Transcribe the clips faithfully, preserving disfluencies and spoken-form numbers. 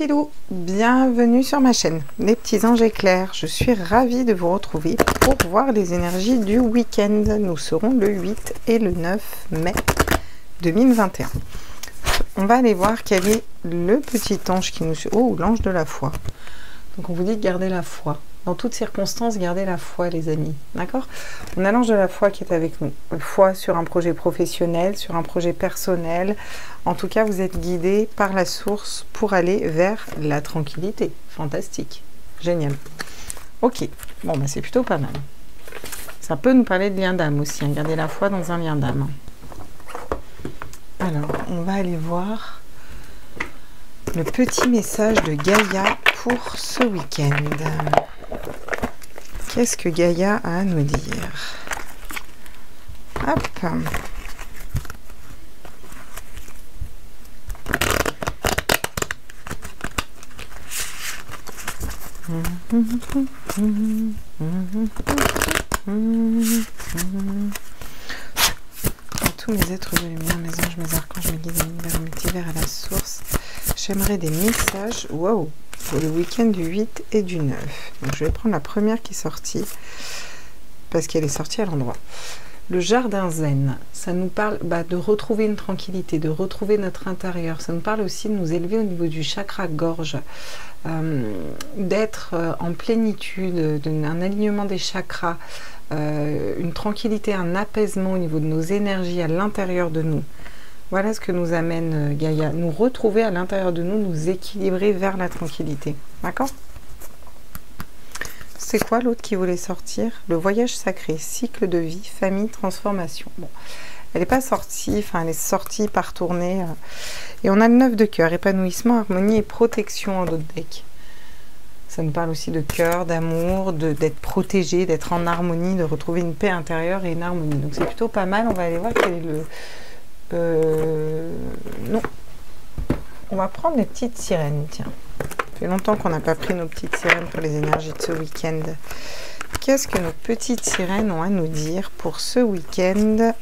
Petit loup, bienvenue sur ma chaîne les petits anges éclairs. Je suis ravie de vous retrouver pour voir les énergies du week-end. Nous serons le huit et le neuf mai deux mille vingt et un. On va aller voir quel est le petit ange qui nous... Oh, l'ange de la foi. Donc on vous dit de garder la foi. Dans toutes circonstances, gardez la foi, les amis. D'accord? On a l'ange de la foi qui est avec nous. Foi sur un projet professionnel, sur un projet personnel. En tout cas, vous êtes guidé par la source pour aller vers la tranquillité. Fantastique. Génial. Ok. Bon, bah, c'est plutôt pas mal. Ça peut nous parler de lien d'âme aussi. Hein. Gardez la foi dans un lien d'âme. Alors, on va aller voir le petit message de Gaïa pour ce week-end. Qu'est-ce que Gaïa a à nous dire? Hop. Tous mes êtres de lumière, mes anges, mes archanges, mes guides, mes vers multivers à la source. J'aimerais des messages. Waouh! Pour le week-end du huit et du neuf. Donc, je vais prendre la première qui est sortie parce qu'elle est sortie à l'endroit. Le jardin zen, ça nous parle bah, de retrouver une tranquillité, de retrouver notre intérieur. Ça nous parle aussi de nous élever au niveau du chakra gorge, euh, d'être euh, en plénitude, d'un alignement des chakras, euh, une tranquillité, un apaisement au niveau de nos énergies à l'intérieur de nous. Voilà ce que nous amène Gaïa, nous retrouver à l'intérieur de nous, nous équilibrer vers la tranquillité. D'accord? C'est quoi l'autre qui voulait sortir? Le voyage sacré, cycle de vie, famille, transformation. Bon, elle n'est pas sortie, enfin elle est sortie par tournée. Et on a le neuf de cœur, épanouissement, harmonie et protection en d'autres decks. Ça nous parle aussi de cœur, d'amour, d'être protégé, d'être en harmonie, de retrouver une paix intérieure et une harmonie. Donc c'est plutôt pas mal, on va aller voir quel est le... Euh, non, on va prendre les petites sirènes. Tiens, ça fait longtemps qu'on n'a pas pris nos petites sirènes pour les énergies de ce week-end. Qu'est-ce que nos petites sirènes ont à nous dire pour ce week-end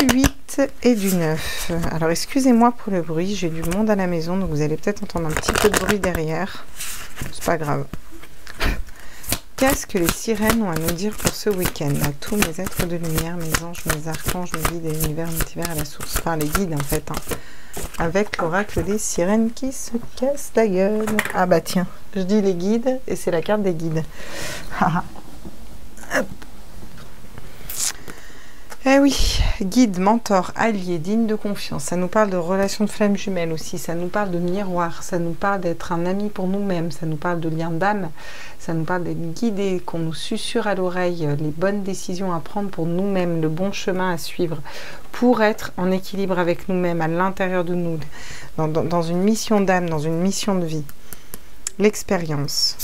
du huit et du neuf? Alors, excusez-moi pour le bruit, j'ai du monde à la maison, donc vous allez peut-être entendre un petit peu de bruit derrière. C'est pas grave. Qu'est-ce que les sirènes ont à nous dire pour ce week-end? À tous mes êtres de lumière, mes anges, mes archanges, mes guides et l'univers multivers à la source. Enfin, les guides, en fait. Hein. Avec l'oracle des sirènes qui se casse la gueule. Ah bah tiens, je dis les guides et c'est la carte des guides. Eh oui, guide, mentor, allié, digne de confiance. Ça nous parle de relations de flammes jumelles aussi. Ça nous parle de miroir. Ça nous parle d'être un ami pour nous-mêmes. Ça nous parle de lien d'âme. Ça nous parle d'être guidé, qu'on nous susurre à l'oreille les bonnes décisions à prendre pour nous-mêmes, le bon chemin à suivre, pour être en équilibre avec nous-mêmes, à l'intérieur de nous, dans, dans, dans une mission d'âme, dans une mission de vie. L'expérience.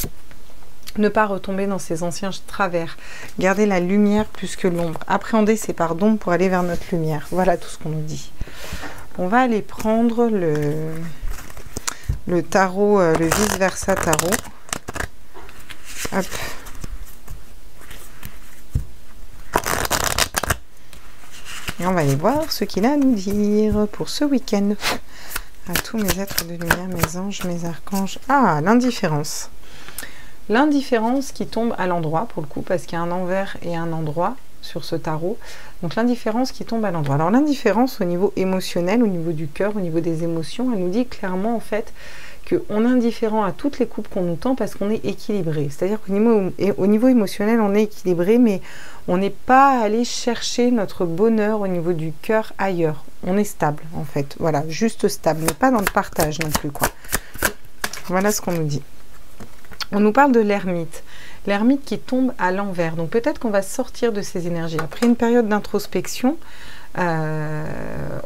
Ne pas retomber dans ses anciens travers. Garder la lumière plus que l'ombre. Appréhender ses parts d'ombre pour aller vers notre lumière. Voilà tout ce qu'on nous dit. On va aller prendre le, le tarot, le vice-versa tarot. Hop. Et on va aller voir ce qu'il a à nous dire pour ce week-end. À tous mes êtres de lumière, mes anges, mes archanges. Ah, l'indifférence. L'indifférence qui tombe à l'endroit, pour le coup, parce qu'il y a un envers et un endroit sur ce tarot. Donc l'indifférence qui tombe à l'endroit. Alors l'indifférence au niveau émotionnel, au niveau du cœur, au niveau des émotions, elle nous dit clairement en fait qu'on est indifférent à toutes les coupes qu'on nous tend parce qu'on est équilibré. C'est-à-dire qu'au niveau, au niveau émotionnel, on est équilibré, mais on n'est pas allé chercher notre bonheur au niveau du cœur ailleurs. On est stable en fait, voilà, juste stable, mais pas dans le partage non plus, quoi. Voilà ce qu'on nous dit. On nous parle de l'ermite, l'ermite qui tombe à l'envers. Donc peut-être qu'on va sortir de ces énergies. Après une période d'introspection, euh,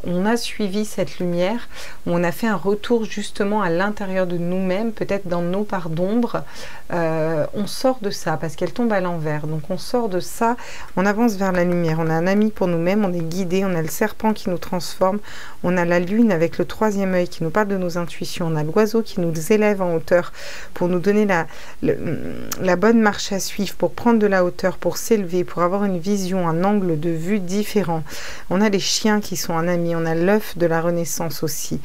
on a suivi cette lumière, on a fait un retour justement à l'intérieur de nous-mêmes, peut-être dans nos parts d'ombre. Euh, on sort de ça parce qu'elle tombe à l'envers. Donc on sort de ça, on avance vers la lumière. On a un ami pour nous-mêmes, on est guidé, on a le serpent qui nous transforme, on a la lune avec le troisième œil qui nous parle de nos intuitions, on a l'oiseau qui nous élève en hauteur pour nous donner la, la, la bonne marche à suivre, pour prendre de la hauteur, pour s'élever, pour avoir une vision, un angle de vue différent. On a les chiens qui sont un ami, on a l'œuf de la renaissance aussi.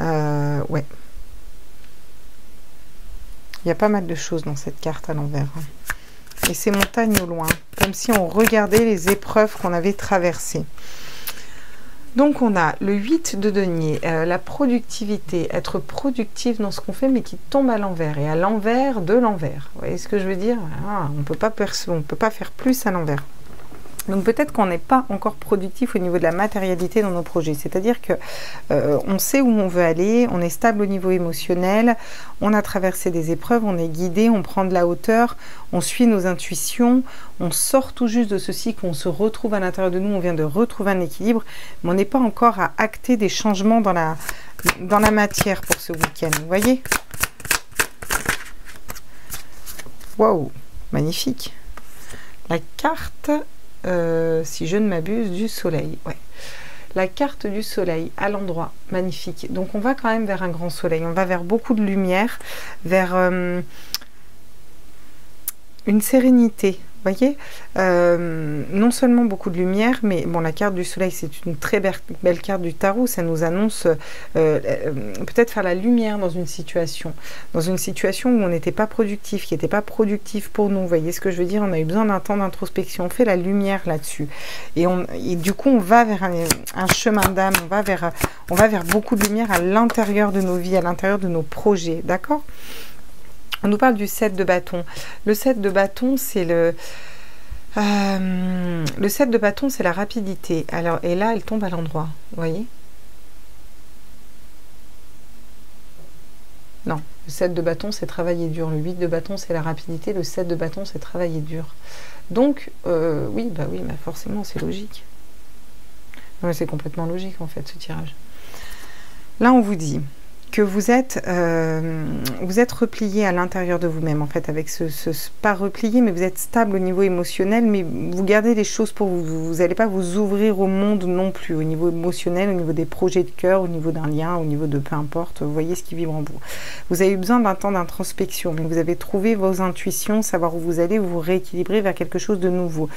Euh, ouais, Il y a pas mal de choses dans cette carte à l'envers. Et ces montagnes au loin, comme si on regardait les épreuves qu'on avait traversées. Donc on a le huit de denier, euh, la productivité, être productif dans ce qu'on fait, mais qui tombe à l'envers, et à l'envers de l'envers. Vous voyez ce que je veux dire? Ah, on peut pas perso- on peut pas faire plus à l'envers. Donc peut-être qu'on n'est pas encore productif au niveau de la matérialité dans nos projets. C'est-à-dire que euh, on sait où on veut aller, on est stable au niveau émotionnel, on a traversé des épreuves, on est guidé, on prend de la hauteur, on suit nos intuitions, on sort tout juste de ce cycle, on se retrouve à l'intérieur de nous, on vient de retrouver un équilibre, mais on n'est pas encore à acter des changements dans la, dans la matière pour ce week-end. Vous voyez? Waouh! Magnifique! La carte... Euh, si je ne m'abuse, du soleil. Ouais. La carte du soleil à l'endroit, magnifique. Donc on va quand même vers un grand soleil, on va vers beaucoup de lumière, vers euh, une sérénité. Vous voyez, euh, non seulement beaucoup de lumière, mais bon, la carte du soleil, c'est une très belle, belle carte du tarot. Ça nous annonce euh, euh, peut-être faire la lumière dans une situation, dans une situation où on n'était pas productif, qui n'était pas productif pour nous. Vous voyez ce que je veux dire? On a eu besoin d'un temps d'introspection. On fait la lumière là-dessus, et, et du coup, on va vers un, un chemin d'âme. On va vers, on va vers beaucoup de lumière à l'intérieur de nos vies, à l'intérieur de nos projets. D'accord? On nous parle du sept de bâton. Le sept de bâton, c'est le... Euh, le sept de bâton, c'est la rapidité. Alors, et là, elle tombe à l'endroit. Vous voyez? Non. Le sept de bâton, c'est travailler dur. Le huit de bâton, c'est la rapidité. Le sept de bâton, c'est travailler dur. Donc, euh, oui, bah oui, bah forcément, c'est logique. C'est complètement logique, en fait, ce tirage. Là, on vous dit... que vous êtes, euh, vous êtes replié à l'intérieur de vous-même, en fait, avec ce, ce, ce pas replié, mais vous êtes stable au niveau émotionnel, mais vous gardez les choses pour vous. Vous n'allez pas vous ouvrir au monde non plus, au niveau émotionnel, au niveau des projets de cœur, au niveau d'un lien, au niveau de peu importe, vous voyez ce qui vibre en vous. Vous avez eu besoin d'un temps d'introspection, mais vous avez trouvé vos intuitions, savoir où vous allez, vous vous rééquilibrez vers quelque chose de nouveau.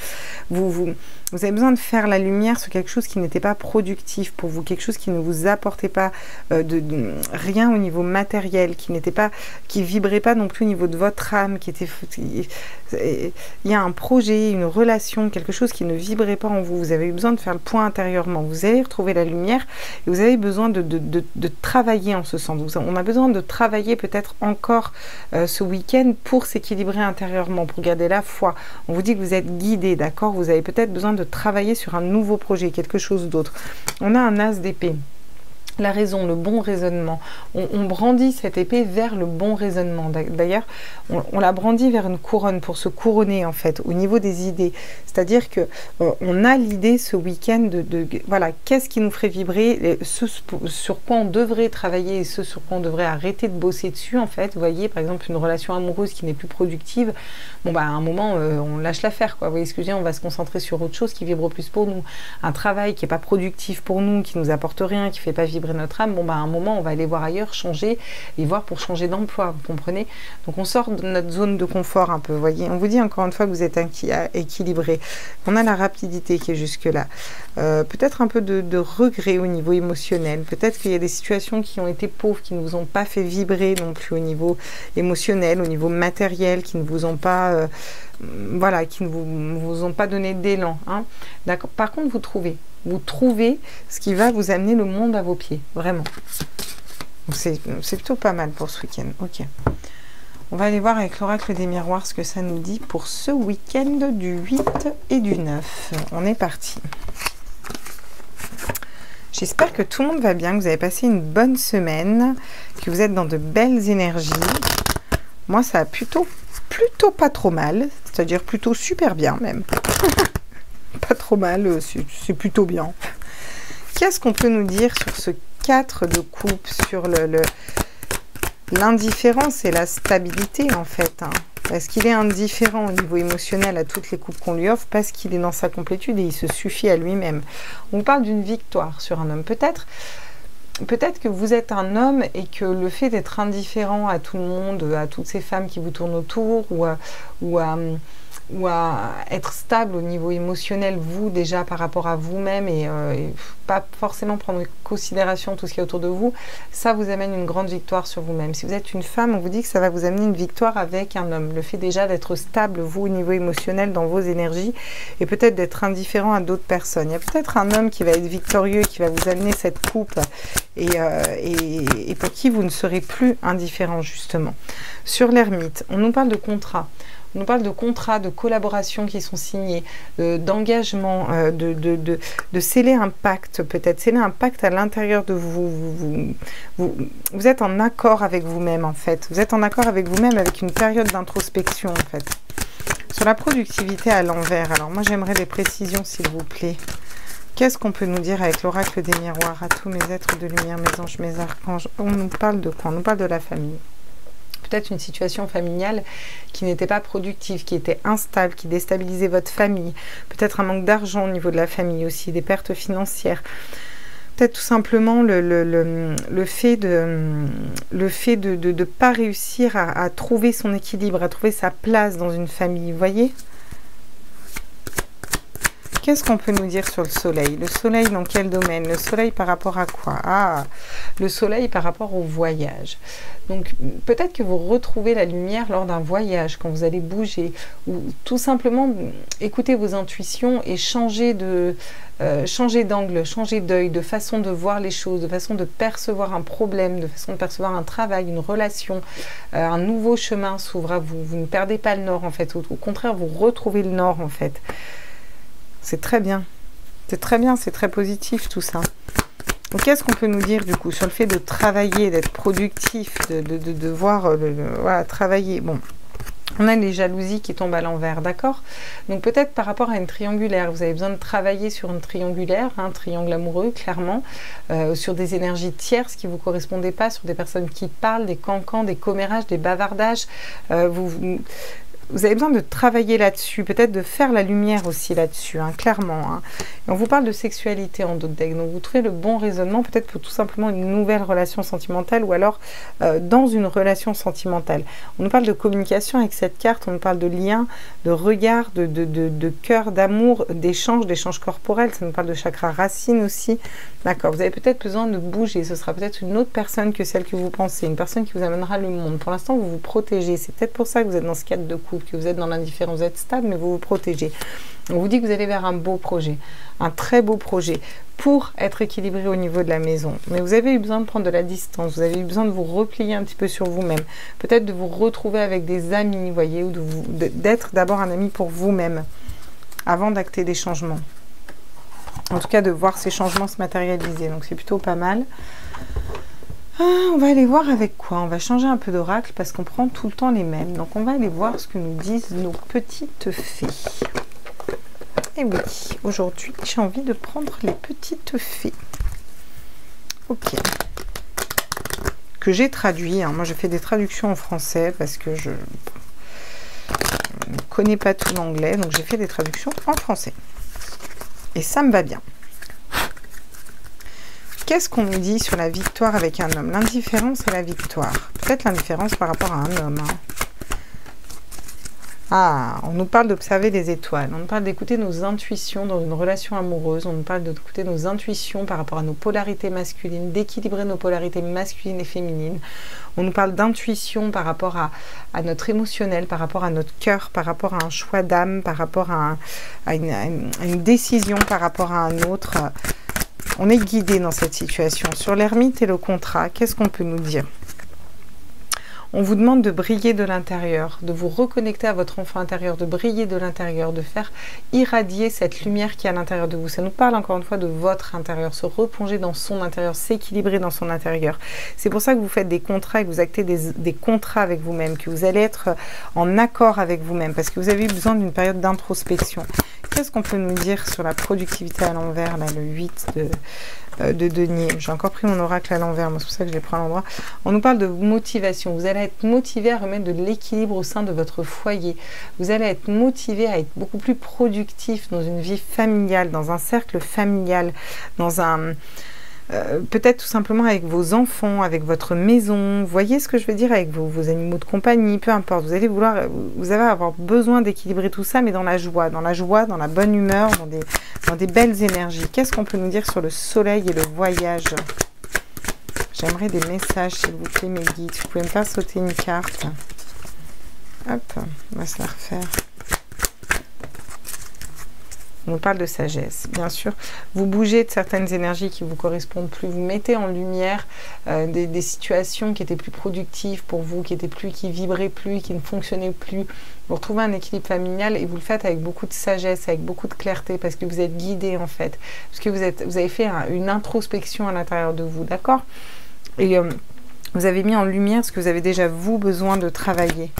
Vous, vous, vous avez besoin de faire la lumière sur quelque chose qui n'était pas productif pour vous, quelque chose qui ne vous apportait pas euh, de... de rien au niveau matériel, qui n'était pas, qui vibrait pas non plus au niveau de votre âme, qui était, il y a un projet, une relation, quelque chose qui ne vibrait pas en vous. Vous avez eu besoin de faire le point intérieurement, vous allez retrouver la lumière et vous avez besoin de, de, de, de travailler en ce sens. On a besoin de travailler peut-être encore euh, ce week-end pour s'équilibrer intérieurement, pour garder la foi. On vous dit que vous êtes guidé, d'accord? Vous avez peut-être besoin de travailler sur un nouveau projet, quelque chose d'autre. On a un as d'épée. La raison, le bon raisonnement. On, on brandit cette épée vers le bon raisonnement. D'ailleurs, on, on la brandit vers une couronne pour se couronner, en fait, au niveau des idées. C'est-à-dire que euh, on a l'idée ce week-end de, de voilà, qu'est-ce qui nous ferait vibrer, ce sur quoi on devrait travailler et ce sur quoi on devrait arrêter de bosser dessus, en fait. Vous voyez, par exemple, une relation amoureuse qui n'est plus productive. Bon, bah, à un moment, euh, on lâche l'affaire, quoi. Vous voyez ce que je veux dire? On va se concentrer sur autre chose qui vibre plus pour nous. Un travail qui n'est pas productif pour nous, qui nous apporte rien, qui ne fait pas vibrer notre âme, bon bah à un moment on va aller voir ailleurs, changer et voir pour changer d'emploi, vous comprenez? Donc on sort de notre zone de confort un peu, voyez. On vous dit encore une fois que vous êtes équilibré. On a la rapidité qui est jusque là, euh, peut-être un peu de, de regret au niveau émotionnel, peut-être qu'il y a des situations qui ont été pauvres, qui ne vous ont pas fait vibrer non plus au niveau émotionnel, au niveau matériel, qui ne vous ont pas euh, voilà, qui ne vous, vous ont pas donné d'élan, hein. D'accord. Par contre vous trouvez vous trouvez ce qui va vous amener le monde à vos pieds, vraiment. C'est plutôt pas mal pour ce week-end. Ok. On va aller voir avec l'oracle des miroirs ce que ça nous dit pour ce week-end du huit et du neuf. On est parti. J'espère que tout le monde va bien, que vous avez passé une bonne semaine, que vous êtes dans de belles énergies. Moi, ça a plutôt, plutôt pas trop mal, c'est-à-dire plutôt super bien même. Pas trop mal, c'est plutôt bien. Qu'est-ce qu'on peut nous dire sur ce quatre de coupe, sur le l'indifférence et la stabilité, en fait, hein. Parce qu'il est indifférent au niveau émotionnel à toutes les coupes qu'on lui offre, parce qu'il est dans sa complétude et il se suffit à lui-même. On parle d'une victoire sur un homme. Peut-être Peut-être que vous êtes un homme et que le fait d'être indifférent à tout le monde, à toutes ces femmes qui vous tournent autour, ou à, ou à, ou à être stable au niveau émotionnel, vous déjà par rapport à vous-même, et, euh, et pas forcément prendre en considération tout ce qui est autour de vous, ça vous amène une grande victoire sur vous-même. Si vous êtes une femme, on vous dit que ça va vous amener une victoire avec un homme. Le fait déjà d'être stable, vous, au niveau émotionnel, dans vos énergies, et peut-être d'être indifférent à d'autres personnes. Il y a peut-être un homme qui va être victorieux, qui va vous amener cette coupe, et, euh, et, et pour qui vous ne serez plus indifférent, justement. Sur l'ermite, on nous parle de contrat. On nous parle de contrats, de collaborations qui sont signés, euh, d'engagement, euh, de, de, de, de sceller un pacte peut-être, sceller un pacte à l'intérieur de vous. Vous, vous, vous. vous êtes en accord avec vous-même en fait. Vous êtes en accord avec vous-même avec une période d'introspection en fait. Sur la productivité à l'envers, alors moi j'aimerais des précisions s'il vous plaît. Qu'est-ce qu'on peut nous dire avec l'oracle des miroirs? À tous mes êtres de lumière, mes anges, mes archanges, on nous parle de quoi? On nous parle de la famille. Peut-être une situation familiale qui n'était pas productive, qui était instable, qui déstabilisait votre famille. Peut-être un manque d'argent au niveau de la famille aussi, des pertes financières. Peut-être tout simplement le, le, le, le fait de le fait de, de, de pas réussir à, à trouver son équilibre, à trouver sa place dans une famille, vous voyez ? Qu'est-ce qu'on peut nous dire sur le soleil? Le soleil dans quel domaine? Le soleil par rapport à quoi? Ah, le soleil par rapport au voyage. Donc peut-être que vous retrouvez la lumière lors d'un voyage, quand vous allez bouger, ou tout simplement écoutez vos intuitions et changez de euh, changer d'angle, changer d'œil, de façon de voir les choses, de façon de percevoir un problème, de façon de percevoir un travail, une relation, euh, un nouveau chemin s'ouvre à vous. Vous ne perdez pas le nord en fait, au, au contraire vous retrouvez le nord en fait. C'est très bien, c'est très bien, c'est très positif tout ça. Donc qu'est-ce qu'on peut nous dire du coup sur le fait de travailler, d'être productif, de, de, de, de voir, de, de, voilà, travailler. Bon, on a les jalousies qui tombent à l'envers, d'accord? Donc peut-être par rapport à une triangulaire, vous avez besoin de travailler sur une triangulaire, un hein, triangle amoureux clairement, euh, sur des énergies tierces qui ne vous correspondaient pas, sur des personnes qui parlent, des cancans, des commérages, des bavardages, euh, vous... vous Vous avez besoin de travailler là-dessus, peut-être de faire la lumière aussi là-dessus, hein, clairement. Hein. Et on vous parle de sexualité en d'autres decks, donc vous trouvez le bon raisonnement peut-être pour tout simplement une nouvelle relation sentimentale ou alors euh, dans une relation sentimentale. On nous parle de communication avec cette carte, on nous parle de lien, de regard, de, de, de, de cœur, d'amour, d'échange, d'échange corporel, ça nous parle de chakra racine aussi. D'accord, vous avez peut-être besoin de bouger, ce sera peut-être une autre personne que celle que vous pensez, une personne qui vous amènera le monde. Pour l'instant, vous vous protégez, c'est peut-être pour ça que vous êtes dans ce cadre de couple, que vous êtes dans l'indifférence, vous êtes stable, mais vous vous protégez. On vous dit que vous allez vers un beau projet, un très beau projet, pour être équilibré au niveau de la maison. Mais vous avez eu besoin de prendre de la distance, vous avez eu besoin de vous replier un petit peu sur vous-même, peut-être de vous retrouver avec des amis, voyez, ou d'être d'abord un ami pour vous-même, avant d'acter des changements. En tout cas, de voir ces changements se matérialiser, donc c'est plutôt pas mal. Ah, on va aller voir avec quoi? On va changer un peu d'oracle parce qu'on prend tout le temps les mêmes. Donc on va aller voir ce que nous disent nos petites fées. Et oui, aujourd'hui j'ai envie de prendre les petites fées. Ok. Que j'ai traduit. Hein. Moi je fais des traductions en français parce que je ne connais pas tout l'anglais. Donc j'ai fait des traductions en français. Et ça me va bien. Qu'est-ce qu'on nous dit sur la victoire avec un homme? L'indifférence et la victoire. Peut-être l'indifférence par rapport à un homme. Hein. Ah, on nous parle d'observer les étoiles. On nous parle d'écouter nos intuitions dans une relation amoureuse. On nous parle d'écouter nos intuitions par rapport à nos polarités masculines, d'équilibrer nos polarités masculines et féminines. On nous parle d'intuition par rapport à, à notre émotionnel, par rapport à notre cœur, par rapport à un choix d'âme, par rapport à, un, à, une, à, une, à une décision, par rapport à un autre... On est guidé dans cette situation. Sur l'ermite et le contrat, qu'est-ce qu'on peut nous dire? On vous demande de briller de l'intérieur, de vous reconnecter à votre enfant intérieur, de briller de l'intérieur, de faire irradier cette lumière qui est à l'intérieur de vous. Ça nous parle encore une fois de votre intérieur, se replonger dans son intérieur, s'équilibrer dans son intérieur. C'est pour ça que vous faites des contrats et que vous actez des, des contrats avec vous-même, que vous allez être en accord avec vous-même, parce que vous avez besoin d'une période d'introspection. Qu'est-ce qu'on peut nous dire sur la productivité à l'envers, là, le huit de... de denier. J'ai encore pris mon oracle à l'envers, c'est pour ça que je les prends à l'endroit. On nous parle de motivation. Vous allez être motivé à remettre de l'équilibre au sein de votre foyer. Vous allez être motivé à être beaucoup plus productif dans une vie familiale, dans un cercle familial, dans un... euh, peut-être tout simplement avec vos enfants, avec votre maison, vous voyez ce que je veux dire, avec vos, vos animaux de compagnie, peu importe, vous allez vouloir, vous allez avoir besoin d'équilibrer tout ça, mais dans la joie, dans la joie, dans la bonne humeur, dans des, dans des belles énergies. Qu'est-ce qu'on peut nous dire sur le soleil et le voyage? J'aimerais des messages, s'il vous plaît, mes guides. Vous pouvez me faire sauter une carte. Hop, on va se la refaire. On nous parle de sagesse, bien sûr. Vous bougez de certaines énergies qui ne vous correspondent plus. Vous mettez en lumière euh, des, des situations qui étaient plus productives pour vous, qui étaient plus, qui vibraient plus, qui ne fonctionnaient plus. Vous retrouvez un équilibre familial et vous le faites avec beaucoup de sagesse, avec beaucoup de clarté, parce que vous êtes guidé en fait, parce que vous êtes, vous avez fait un, une introspection à l'intérieur de vous, d'accord? Et euh, vous avez mis en lumière ce que vous avez déjà vous besoin de travailler.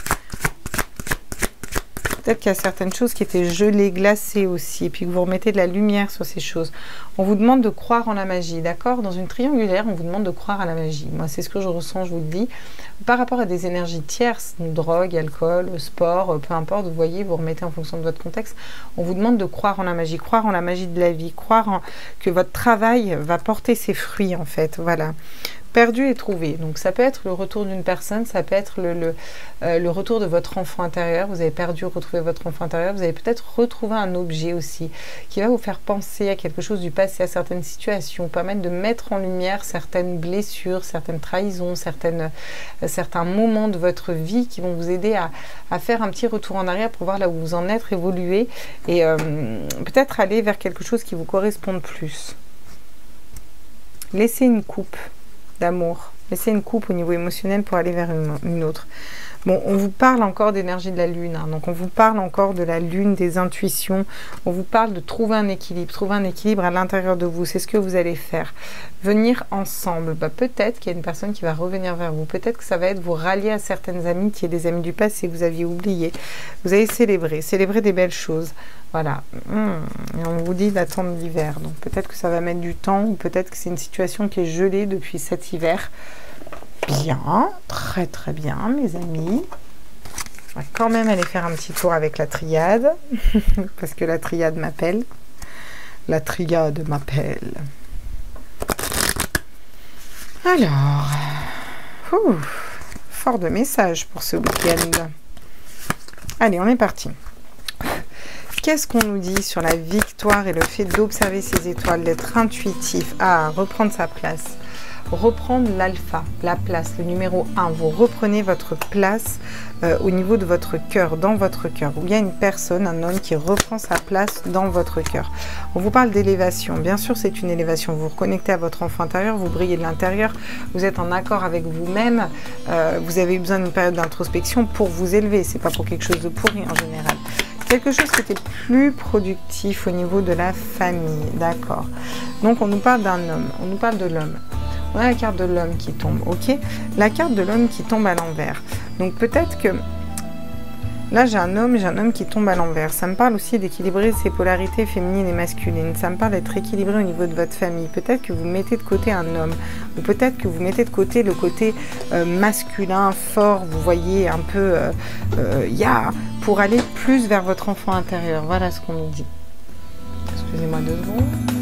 Peut-être qu'il y a certaines choses qui étaient gelées, glacées aussi, et puis que vous remettez de la lumière sur ces choses. On vous demande de croire en la magie, d'accord? Dans une triangulaire, on vous demande de croire à la magie. Moi, c'est ce que je ressens, je vous le dis. Par rapport à des énergies tierces, drogue, alcool, sport, peu importe, vous voyez, vous remettez en fonction de votre contexte, on vous demande de croire en la magie, croire en la magie de la vie, croire en, que votre travail va porter ses fruits, en fait, voilà. Perdu et trouvé. Donc ça peut être le retour d'une personne, ça peut être le, le, euh, le retour de votre enfant intérieur. Vous avez perdu, retrouvé votre enfant intérieur. Vous avez peut-être retrouvé un objet aussi qui va vous faire penser à quelque chose du passé, à certaines situations, permettre de mettre en lumière certaines blessures, certaines trahisons, certaines, euh, certains moments de votre vie qui vont vous aider à, à faire un petit retour en arrière pour voir là où vous en êtes, évoluer et euh, peut-être aller vers quelque chose qui vous corresponde plus. Laissez une coupe d'amour, laissez une coupe au niveau émotionnel pour aller vers une, une autre. Bon, on vous parle encore d'énergie de la lune, hein, donc on vous parle encore de la lune, des intuitions, on vous parle de trouver un équilibre, trouver un équilibre à l'intérieur de vous, c'est ce que vous allez faire. Venir ensemble, bah, peut-être qu'il y a une personne qui va revenir vers vous, peut-être que ça va être vous rallier à certaines amitiés, des amis du passé que vous aviez oubliés. Vous allez célébrer, célébrer des belles choses, voilà. Mmh. Et on vous dit d'attendre l'hiver, donc peut-être que ça va mettre du temps, ou peut-être que c'est une situation qui est gelée depuis cet hiver. Bien, très très bien mes amis, on va quand même aller faire un petit tour avec la triade, parce que la triade m'appelle, la triade m'appelle. Alors, ouf, fort de messages pour ce week-end. Allez, on est parti. Qu'est-ce qu'on nous dit sur la victoire et le fait d'observer ses étoiles, d'être intuitif, à reprendre sa place? Reprendre l'alpha, la place, le numéro un. Vous reprenez votre place euh, au niveau de votre cœur, dans votre cœur. Ou bien une personne, un homme qui reprend sa place dans votre cœur. On vous parle d'élévation. Bien sûr, c'est une élévation. Vous vous reconnectez à votre enfant intérieur, vous brillez de l'intérieur, vous êtes en accord avec vous-même. Euh, vous avez eu besoin d'une période d'introspection pour vous élever. C'est pas pour quelque chose de pourri en général. Quelque chose qui était plus productif au niveau de la famille. D'accord. Donc, on nous parle d'un homme. On nous parle de l'homme. On a la carte de l'homme qui tombe, ok? La carte de l'homme qui tombe à l'envers. Donc peut-être que... Là, j'ai un homme, j'ai un homme qui tombe à l'envers. Ça me parle aussi d'équilibrer ses polarités féminines et masculines. Ça me parle d'être équilibré au niveau de votre famille. Peut-être que vous mettez de côté un homme. Ou peut-être que vous mettez de côté le côté euh, masculin, fort, vous voyez, un peu... Euh, euh, yeah, pour aller plus vers votre enfant intérieur. Voilà ce qu'on nous dit. Excusez-moi deux secondes.